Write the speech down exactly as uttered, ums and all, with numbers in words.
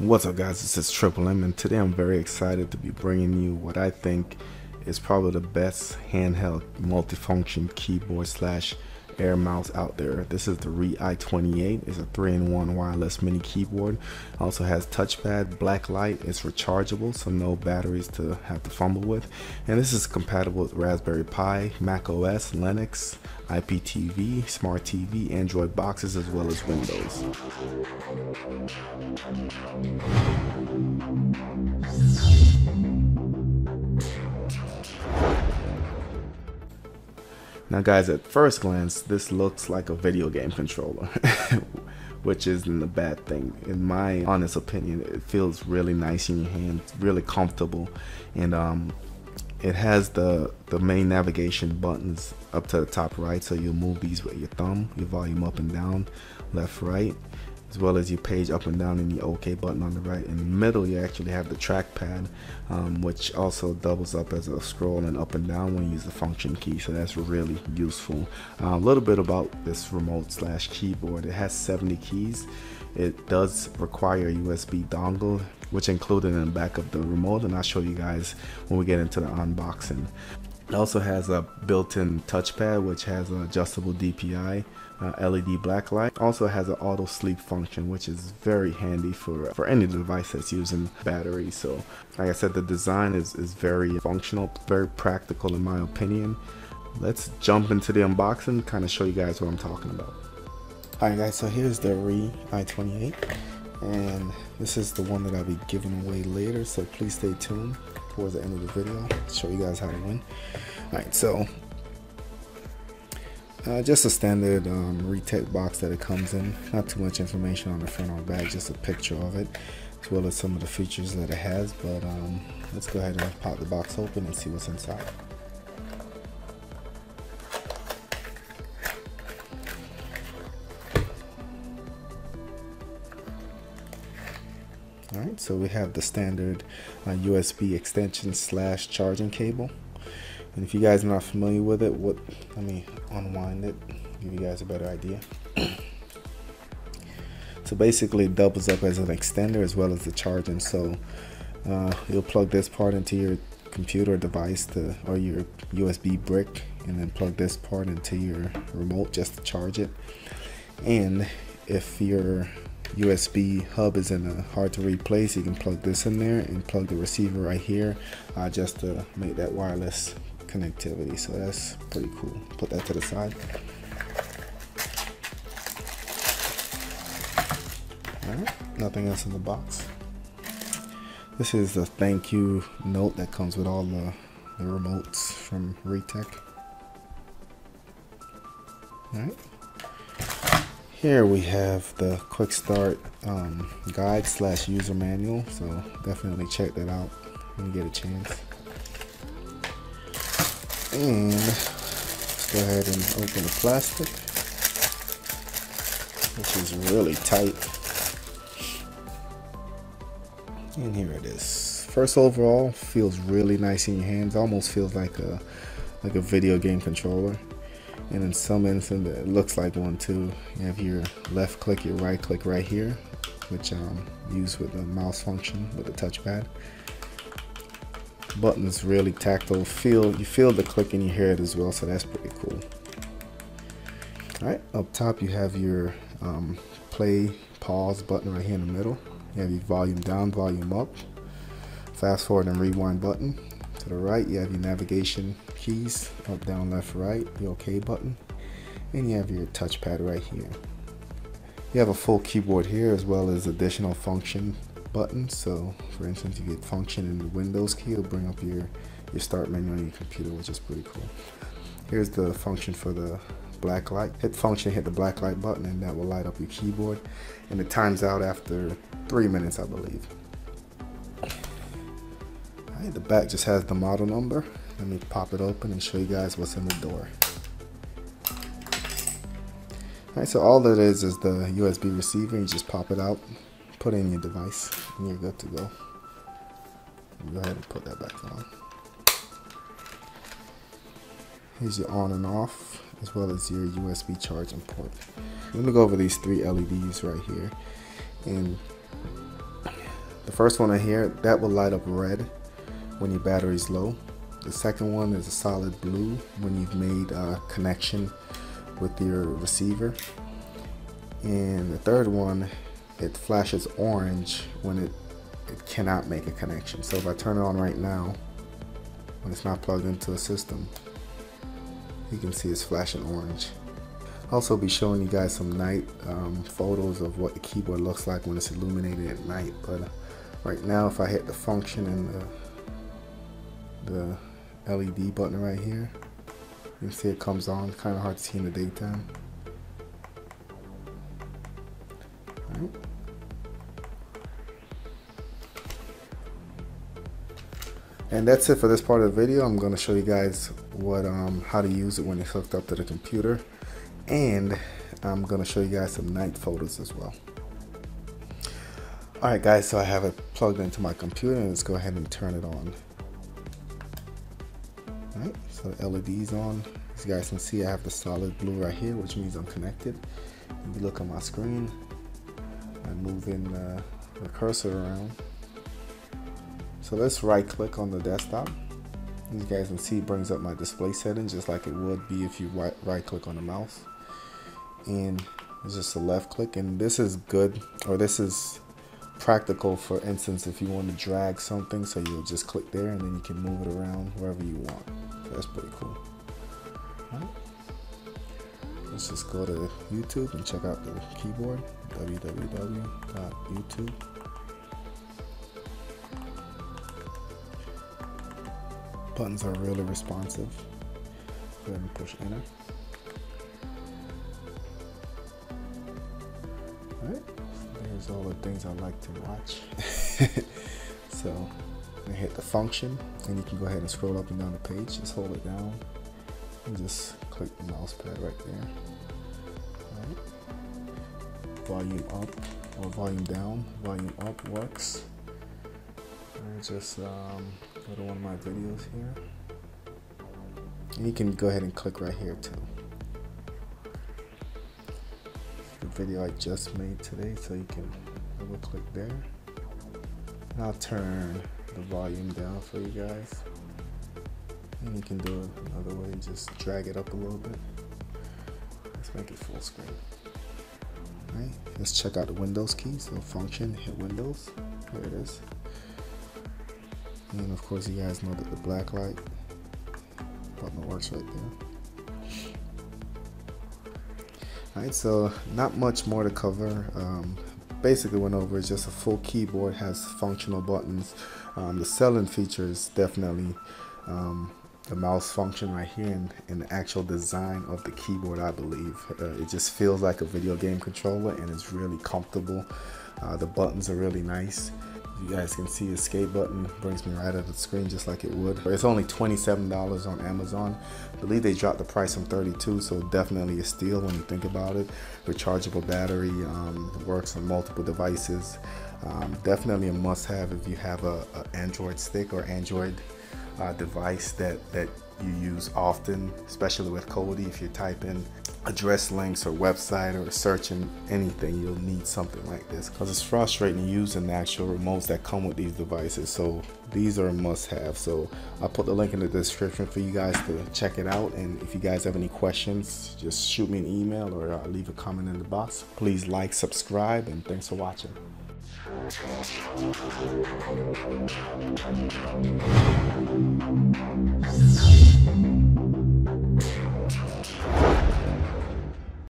What's up guys, this is Triple M and today I'm very excited to be bringing you what I think is probably the best handheld multifunction keyboard slash air mouse out there. This is the Rii i twenty-eight. It's a three in one wireless mini keyboard. Also has touchpad, black light, it's rechargeable, so no batteries to have to fumble with. And this is compatible with Raspberry Pi, MacOS, Linux, I P T V, Smart T V, Android boxes, as well as Windows. Now guys, at first glance, this looks like a video game controller, which isn't a bad thing. In my honest opinion, it feels really nice in your hand, really comfortable, and um, it has the, the main navigation buttons up to the top right, so you'll move these with your thumb, your volume up and down, left, right, as well as your page up and down and your OK button on the right. In the middle, you actually have the trackpad, um, which also doubles up as a scroll and up and down when you use the function key, so that's really useful. Uh, a little bit about this remote slash keyboard. It has seventy keys. It does require a U S B dongle, which included in the back of the remote, and I'll show you guys when we get into the unboxing. It also has a built-in touchpad, which has an adjustable D P I, uh, L E D backlight. Also has an auto sleep function, which is very handy for, for any device that's using battery. So like I said, the design is, is very functional, very practical in my opinion. Let's jump into the unboxing, kind of show you guys what I'm talking about. Alright guys, so here's the Rii i twenty-eight, and this is the one that I'll be giving away later, so please stay tuned towards the end of the video to show you guys how to win. Alright, so uh, just a standard um, Retech box that it comes in. Not too much information on the front or back, just a picture of it, as well as some of the features that it has. But um, let's go ahead and pop the box open and see what's inside. Alright, so we have the standard uh, U S B extension slash charging cable. And if you guys are not familiar with it, what let me unwind it, give you guys a better idea. So basically it doubles up as an extender as well as the charging. So uh, you'll plug this part into your computer device to, or your U S B brick, and then plug this part into your remote just to charge it. And if you're U S B hub is in a hard to read place, you can plug this in there and plug the receiver right here uh, just to make that wireless connectivity. So that's pretty cool. Put that to the side. All right, nothing else in the box. This is the thank you note that comes with all the, the remotes from Retech. All right. Here we have the quick start um, guide slash user manual, so definitely check that out when you get a chance. And let's go ahead and open the plastic, which is really tight. And here it is. First overall, feels really nice in your hands. Almost feels like a like a video game controller. And in some instance, it looks like one too. You have your left click, your right click right here, which um, used with the mouse function with the touchpad. Button is really tactile. Feel you feel the click and you hear it as well, so that's pretty cool. All right, up top you have your um, play pause button right here in the middle. You have your volume down, volume up, fast forward and rewind button. To the right, you have your navigation keys, up, down, left, right, the OK button, and you have your touchpad right here. You have a full keyboard here as well as additional function buttons. So, for instance, you get function in the Windows key, it'll bring up your, your start menu on your computer, which is pretty cool. Here's the function for the black light. Hit function, hit the black light button, and that will light up your keyboard. And it times out after three minutes, I believe. The back just has the model number. Let me pop it open and show you guys what's in the door. Alright, so all that is is the U S B receiver. You just pop it out, put in your device, and you're good to go. Go ahead and put that back on. Here's your on and off, as well as your U S B charging port. Let me go over these three L E Ds right here. And first one I hear, that will light up red when your battery's low. The second one is a solid blue when you've made a connection with your receiver. And the third one, it flashes orange when it, it cannot make a connection. So if I turn it on right now, when it's not plugged into a system, you can see it's flashing orange. I'll also be showing you guys some night um, photos of what the keyboard looks like when it's illuminated at night. But uh, right now, if I hit the function and the, the L E D button right here, you can see it comes on. Kind of hard to see in the daytime. All right. And that's it for this part of the video. I'm going to show you guys what um, how to use it when it's hooked up to the computer, and I'm going to show you guys some night photos as well. Alright guys, so I have it plugged into my computer, and let's go ahead and turn it on. Alright, so the L E D's on. As you guys can see, I have the solid blue right here, which means I'm connected. If you look at my screen, I'm moving uh, the cursor around. So let's right click on the desktop. As you guys can see, it brings up my display settings just like it would be if you right, right click on the mouse. And it's just a left click, and this is good, or this is practical, for instance, if you want to drag something. So you'll just click there and then you can move it around wherever you want. So that's pretty cool. All right. Let's just go to YouTube and check out the keyboard, w w w dot youtube. Buttons are really responsive. Go ahead and push enter. Alright, so there's all the things I like to watch. So I hit the function, and you can go ahead and scroll up and down the page. Just hold it down and just click the mouse pad right there. Alright. Volume up or volume down. Volume up works. And just um, go to one of my videos here, and you can go ahead and click right here too. The video I just made today, so you can double click there, and I'll turn the volume down for you guys. And you can do it another way, just drag it up a little bit. Let's make it full screen. All right, let's check out the Windows key. So function, hit Windows, there it is. And of course, you guys know that the black light button works right there. Alright, so not much more to cover. Um, basically went over, it's just a full keyboard, has functional buttons. Um, the selling feature is definitely um, the mouse function right here, and, and the actual design of the keyboard, I believe. Uh, it just feels like a video game controller, and it's really comfortable. Uh, the buttons are really nice. You guys can see the escape button brings me right out of the screen just like it would. It's only twenty-seven dollars on Amazon. I believe they dropped the price from thirty-two dollars, so definitely a steal when you think about it. Rechargeable battery, um, works on multiple devices. Um, definitely a must-have if you have a, a Android stick or Android uh, device that, that you use often, especially with Kodi. If you type in address links or website or searching anything, you'll need something like this, because it's frustrating using the actual remotes that come with these devices. So these are a must-have. So I'll put the link in the description for you guys to check it out, and if you guys have any questions, just shoot me an email or uh, leave a comment in the box. Please like, subscribe, and thanks for watching.